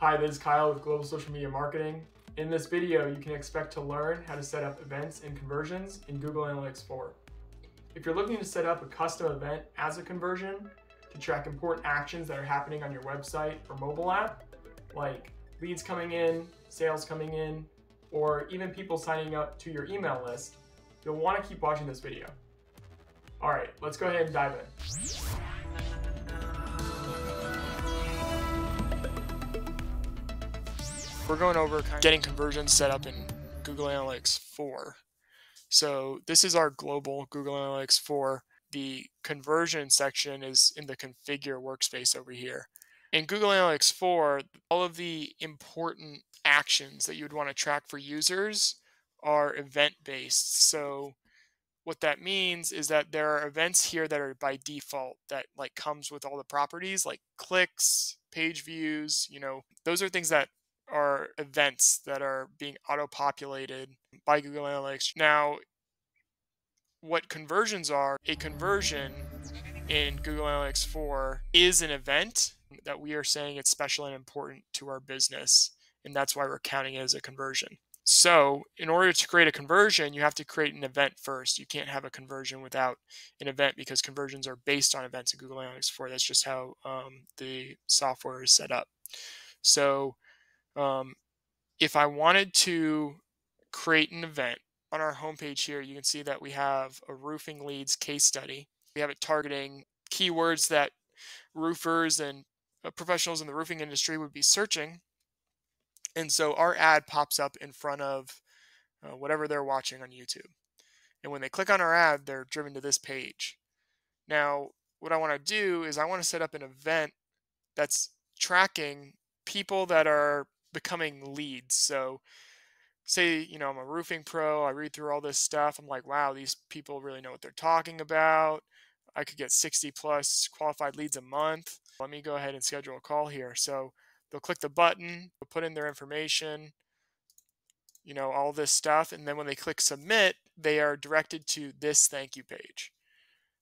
Hi, this is Kyle with Global Social Media Marketing. In this video, you can expect to learn how to set up events and conversions in Google Analytics 4. If you're looking to set up a custom event as a conversion to track important actions that are happening on your website or mobile app, like leads coming in, sales coming in, or even people signing up to your email list, you'll want to keep watching this video. All right, let's go ahead and dive in. We're going over getting conversions set up in Google Analytics 4. So this is our global Google Analytics 4. The conversion section is in the configure workspace over here. In Google Analytics 4, all of the important actions that you would want to track for users are event-based. So what that means is that there are events here that are by default that like comes with all the properties like clicks, page views, you know, those are things that are events that are being auto-populated by Google Analytics. Now, what conversions are, a conversion in Google Analytics 4 is an event that we are saying it's special and important to our business, and that's why we're counting it as a conversion. So in order to create a conversion, you have to create an event first. You can't have a conversion without an event because conversions are based on events in Google Analytics 4. That's just how the software is set up. So if I wanted to create an event on our homepage here, you can see that we have a roofing leads case study. We have it targeting keywords that roofers and professionals in the roofing industry would be searching. And so our ad pops up in front of whatever they're watching on YouTube. And when they click on our ad, they're driven to this page. Now, what I want to do is I want to set up an event that's tracking people that are becoming leads. So say, you know, I'm a roofing pro, I read through all this stuff. I'm like, wow, these people really know what they're talking about. I could get 60+ qualified leads a month. Let me go ahead and schedule a call here. So they'll click the button, they'll put in their information, you know, all this stuff. And then when they click submit, they are directed to this thank you page.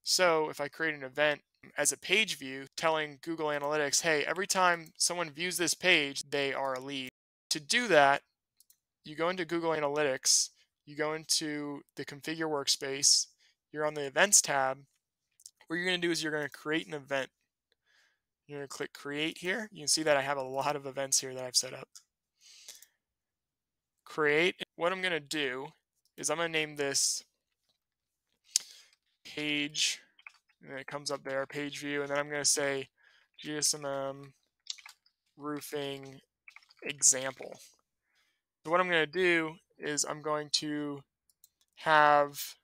So if I create an event as a page view telling Google Analytics, hey, every time someone views this page, they are a lead. To do that, you go into Google Analytics, you go into the configure workspace, you're on the events tab. What you're going to do is you're going to create an event. You're going to click create here. You can see that I have a lot of events here that I've set up. Create. What I'm going to do is I'm going to name this page, and then it comes up there, page view, and then I'm going to say GSMM roofing example. So what I'm going to do is I'm going to have,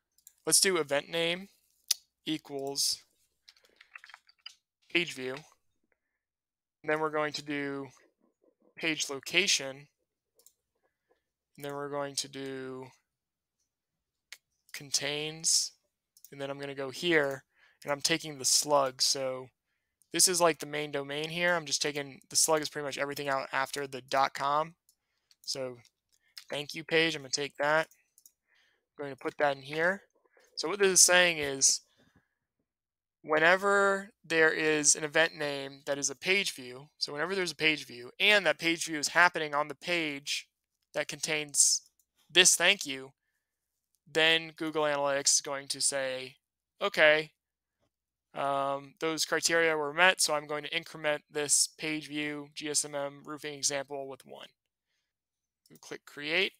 let's do event name equals page view. And then we're going to do page location. And then we're going to do contains. And then I'm going to go here. And I'm taking the slug. So this is like the main domain here. I'm just taking the slug is pretty much everything out after the .com. So thank you page. I'm going to take that. I'm going to put that in here. So what this is saying is whenever there is an event name that is a page view, so whenever there's a page view and that page view is happening on the page that contains this thank you, then Google Analytics is going to say, okay, those criteria were met, so I'm going to increment this page view GSMM roofing example with 1. We'll click create.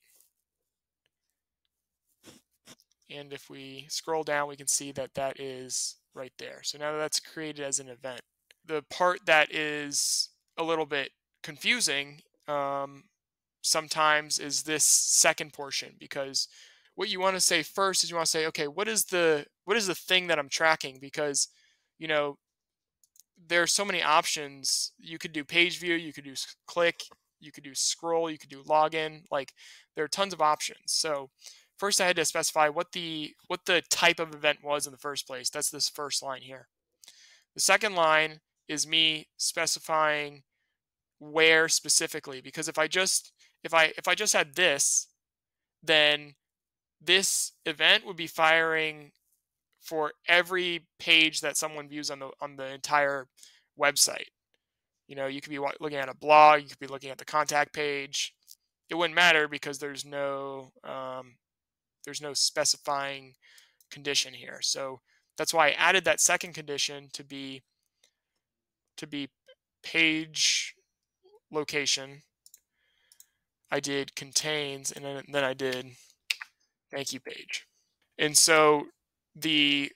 And if we scroll down, we can see that that is right there. So now that's created as an event. The part that is a little bit confusing sometimes is this second portion, because what you want to say first is you want to say, okay, what is the thing that I'm tracking? Because you know, there are so many options. You could do page view, you could do click, you could do scroll, you could do login. Like there are tons of options. So first I had to specify what the type of event was in the first place. That's this first line here. The second line is me specifying where specifically, because if I just had this, then this event would be firing for every page that someone views on the entire website. You know, you could be looking at a blog, you could be looking at the contact page. It wouldn't matter because there's no specifying condition here. So that's why I added that second condition to be page location. I did contains, and then I did thank you page. And so the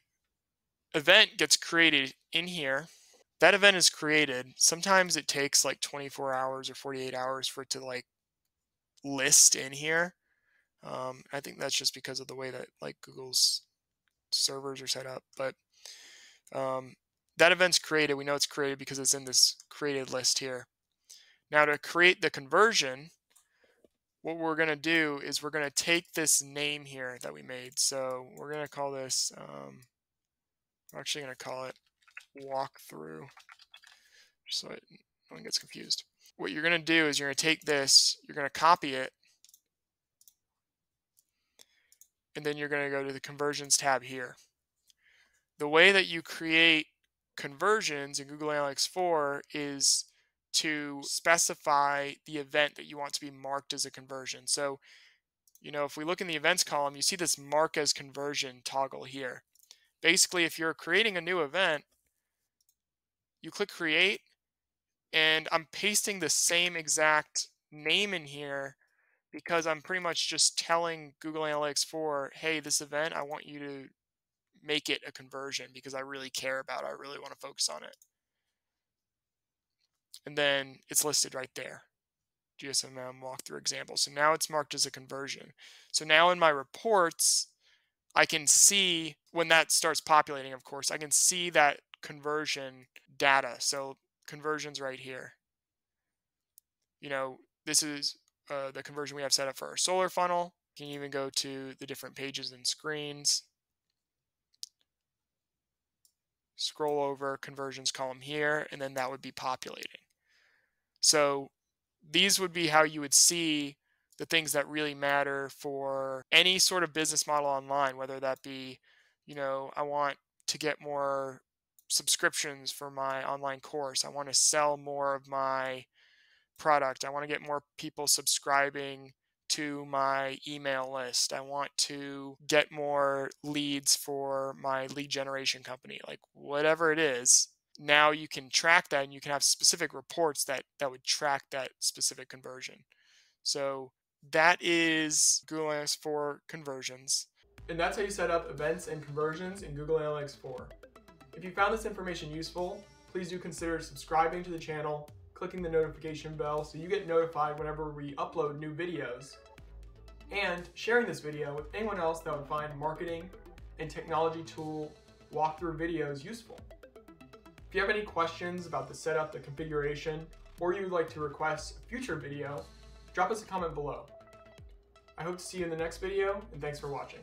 event gets created in here. That event is created. Sometimes it takes like 24 hours or 48 hours for it to like list in here. I think that's just because of the way that like Google's servers are set up, but that event's created. We know it's created because it's in this created list here. Now to create the conversion, what we're going to do is we're going to take this name here that we made. So we're going to call this, I'm actually going to call it walkthrough, just so no one gets confused. What you're going to do is you're going to take this, you're going to copy it, and then you're going to go to the conversions tab here. The way that you create conversions in Google Analytics 4 is to specify the event that you want to be marked as a conversion. So, you know, if we look in the events column, you see this mark as conversion toggle here. Basically, if you're creating a new event, you click create, and I'm pasting the same exact name in here because I'm pretty much just telling Google Analytics 4, hey, this event, I want you to make it a conversion because I really care about it. I really want to focus on it. And then it's listed right there, GSMM walkthrough example. So now it's marked as a conversion. So now in my reports, I can see when that starts populating, of course, I can see that conversion data. So conversions right here. You know, this is the conversion we have set up for our solar funnel. You can even go to the different pages and screens. Scroll over conversions column here, and then that would be populating. So these would be how you would see the things that really matter for any sort of business model online, whether that be, you know, I want to get more subscriptions for my online course. I want to sell more of my product. I want to get more people subscribing to my email list. I want to get more leads for my lead generation company, like whatever it is. Now you can track that, and you can have specific reports that would track that specific conversion. So that is Google Analytics 4 conversions. And that's how you set up events and conversions in Google Analytics 4. If you found this information useful, please do consider subscribing to the channel, clicking the notification bell so you get notified whenever we upload new videos, and sharing this video with anyone else that would find marketing and technology tool walkthrough videos useful. If you have any questions about the setup, the configuration, or you would like to request a future video, drop us a comment below. I hope to see you in the next video, and thanks for watching.